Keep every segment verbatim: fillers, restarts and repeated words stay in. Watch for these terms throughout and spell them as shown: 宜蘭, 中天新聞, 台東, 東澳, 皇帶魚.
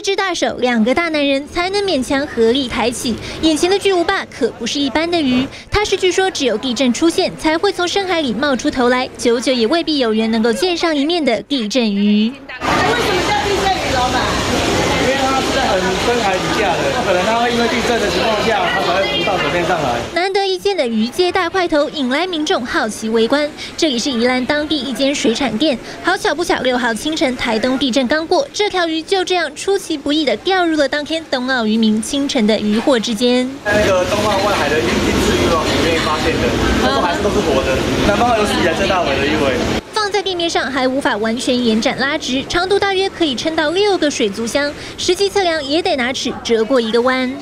四只大手，两个大男人才能勉强合力抬起。眼前的巨无霸可不是一般的鱼，它是据说只有地震出现才会从深海里冒出头来，久久也未必有人能够见上一面的地震鱼。为什么叫地震鱼，老板？因为它是很深海底下的，可能它会因为地震的情况下，它才会浮到水面上来。难得一见的鱼接大块头，引来民众好奇围观。这里是宜兰当地一间水产店，好巧不巧，六号清晨台东地震刚过，这条鱼就这样出其不意的掉入了当天东澳渔民清晨的渔获之间。那个东澳外海的定置渔网里面发现的，但是还是都是活的。南方有史以来最大尾的鱼尾。 在地面上还无法完全延展拉直，长度大约可以撑到六个水族箱，实际测量也得拿尺折过一个弯。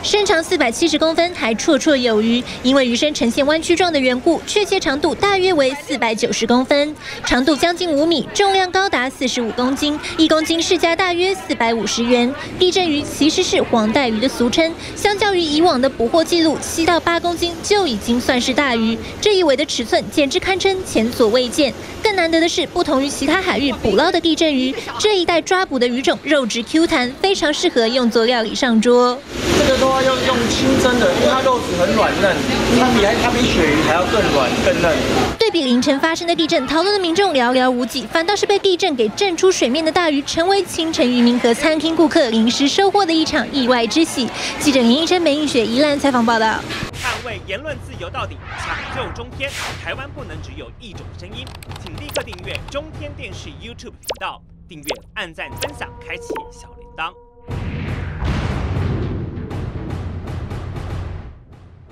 身长四百七十公分，还绰绰有余。因为鱼身呈现弯曲状的缘故，确切长度大约为四百九十公分，长度将近五米，重量高达四十五公斤，一公斤市价大约四百五十元。地震鱼其实是黄带鱼的俗称，相较于以往的捕获记录，七到八公斤就已经算是大鱼，这一尾的尺寸简直堪称前所未见。 更难得的是，不同于其他海域捕捞的地震鱼，这一带抓捕的鱼种肉质 Q 弹，非常适合用作料理上桌。这个都要用用清蒸的，因为它肉质很软嫩，它比它比鳕鱼还要更软更嫩。对比凌晨发生的地震，讨论的民众寥寥无几，反倒是被地震给震出水面的大鱼，成为清晨渔民和餐厅顾客临时收获的一场意外之喜。记者林医生、梅映雪、宜兰采访报道。 捍卫言论自由到底，抢救中天。台湾不能只有一种声音，请立刻订阅中天电视 YouTube 频道，订阅、按赞、分享，开启小铃铛。